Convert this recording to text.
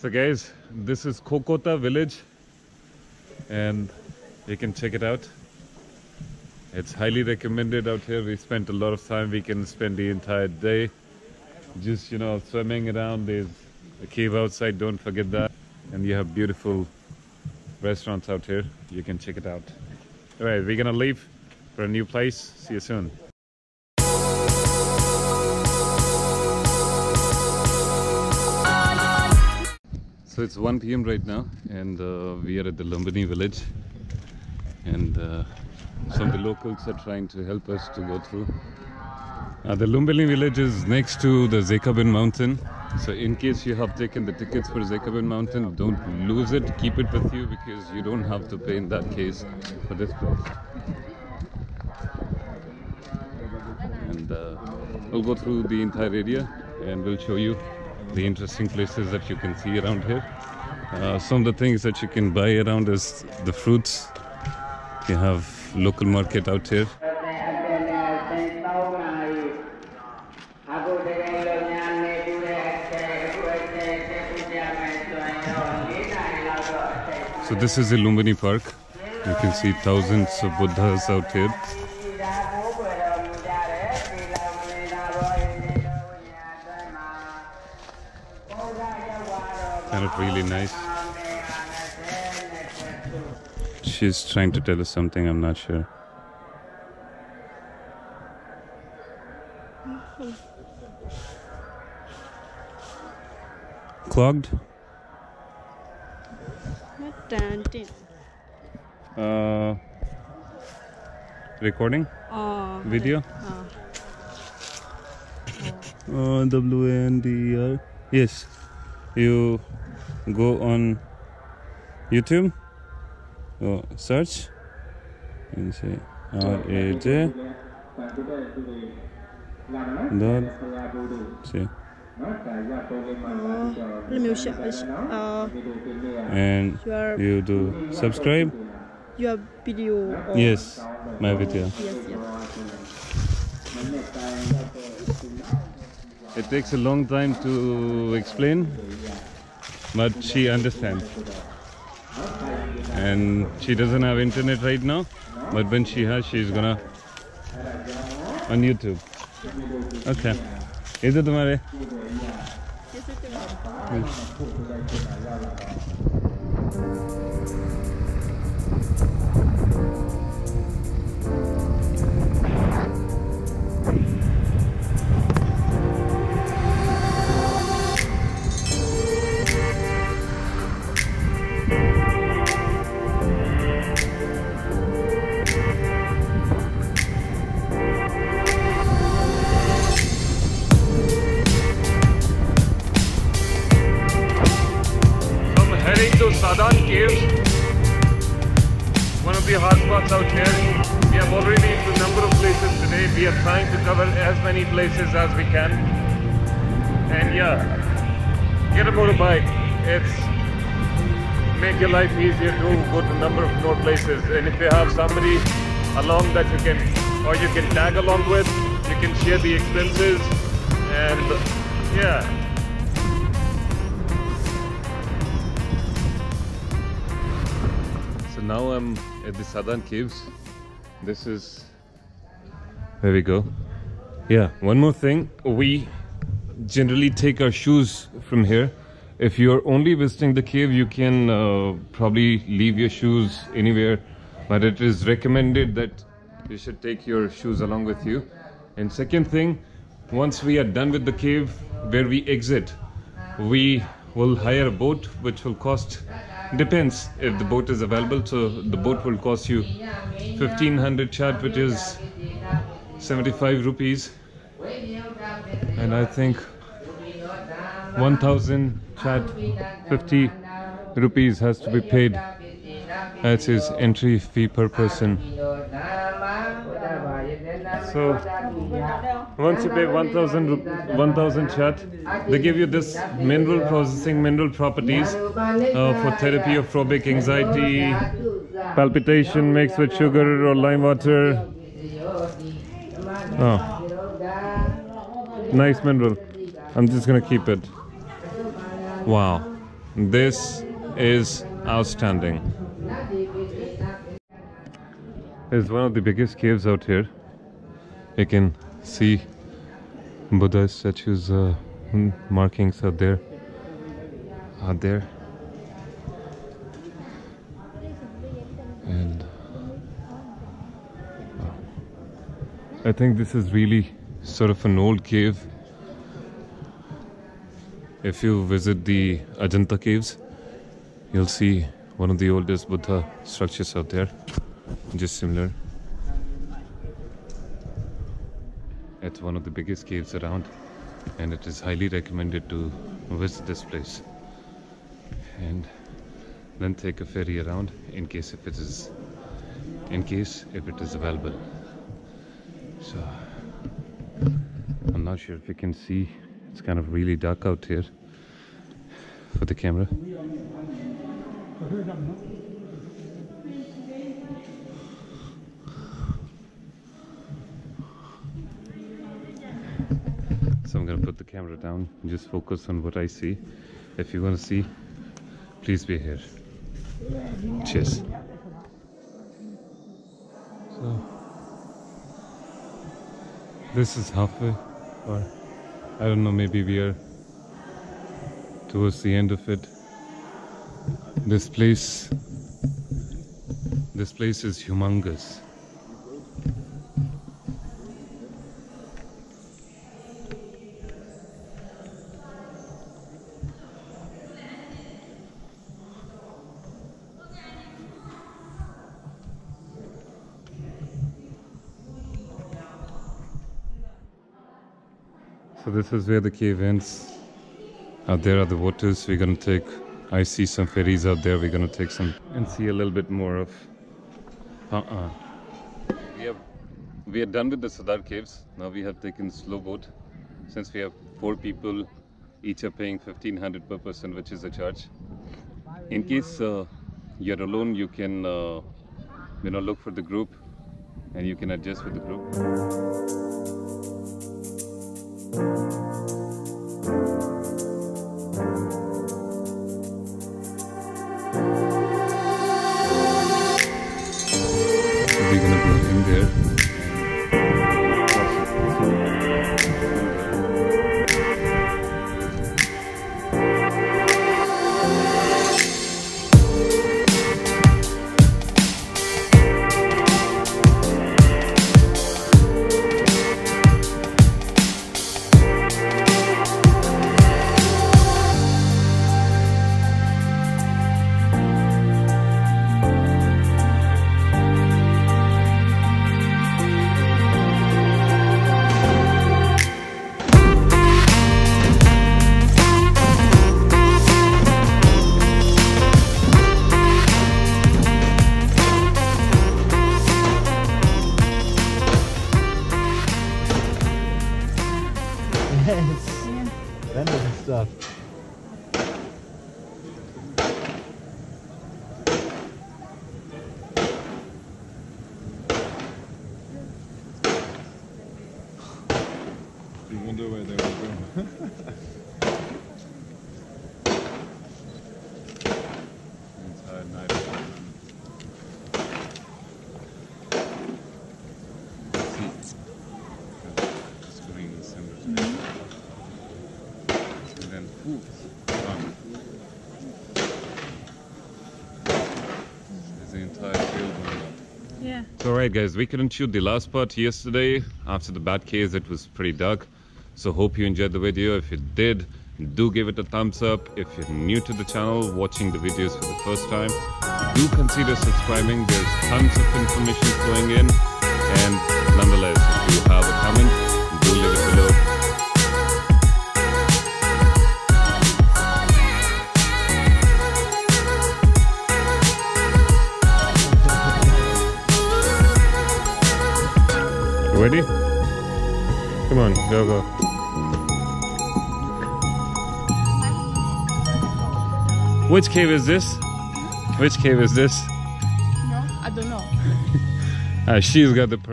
So guys, this is Kokota Village and you can check it out. It's highly recommended out here. We spent a lot of time. We can spend the entire day just, you know, swimming around. There's a cave outside, don't forget that. And you have beautiful restaurants out here. You can check it out. All right, we're gonna leave for a new place. See you soon. So it's 1 p.m. right now and we are at the Lumbini village and some of the locals are trying to help us to go through. The Lumbini village is next to the Zekabin Mountain, so in case you have taken the tickets for Zekabin Mountain, don't lose it, keep it with you because you don't have to pay in that case for this place. And we'll go through the entire area and we'll show you the interesting places that you can see around here. Some of the things that you can buy around is the fruits. You have local market out here. So this is the Lumbini Park. You can see thousands of Buddhas out here. Kind of really nice. She's trying to tell us something, I'm not sure. Clogged? Recording? Video? WNDR? Yes. You go on YouTube, oh, search and say RAJ. And you do subscribe your video. Yes, my video. Yes. It takes a long time to explain, but she understands. And she doesn't have internet right now, but when she has, she's gonna on YouTube. Okay. Is it tomorrow? Saddan Caves, one of the hotspots out here. We have already been to a number of places today. We are trying to cover as many places as we can. And yeah, get a motorbike. It's make your life easier to go to a number of more places. And if you have somebody along that you can tag along with, you can share the expenses. And yeah. Now I'm at the Saddan Caves. This is where we go. Yeah, one more thing. We generally take our shoes from here. If you're only visiting the cave, you can probably leave your shoes anywhere. But it is recommended that you should take your shoes along with you. And second thing, once we are done with the cave, where we exit, we will hire a boat which will cost, depends if the boat is available, so the boat will cost you 1500 baht, which is 75 rupees, and I think 1000 baht 50 rupees has to be paid as his entry fee per person. So once you pay 1000 baht, they give you this mineral processing, mineral properties for therapy of phobic anxiety, palpitation mixed with sugar or lime water. Oh, nice mineral. I'm just gonna keep it. Wow, This is outstanding. It's one of the biggest caves out here. You can see Buddha statues, markings are there. And I think this is really sort of an old cave. If you visit the Ajanta Caves, you'll see one of the oldest Buddha structures out there, just similar. It's one of the biggest caves around, and it is highly recommended to visit this place and then take a ferry around in case it is available. So I'm not sure if you can see, it's kind of really dark out here for the camera. So I'm gonna put the camera down and just focus on what I see. If you want to see, please be here. Cheers. So this is halfway, or I don't know, maybe we are towards the end of it. This place is humongous. So this is where the cave ends. Out there are the waters. We're gonna take, I see some ferries out there. We're gonna take some and see a little bit more of. We are done with the Saddan Caves. Now we have taken slow boat. Since we have 4 people, each are paying 1,500 per person, which is the charge. In case you're alone, you can look for the group, and you can adjust with the group. Alright guys, we couldn't shoot the last part yesterday after the bad case. It was pretty dark, so hope you enjoyed the video. If you did, do give it a thumbs up. If you're new to the channel, watching the videos for the first time, do consider subscribing. There's tons of information flowing in, and nonetheless, if you have a comment, do leave it below. Ready? Come on, go, go. Which cave is this? Which cave is this? No, I don't know. She's got the perfect.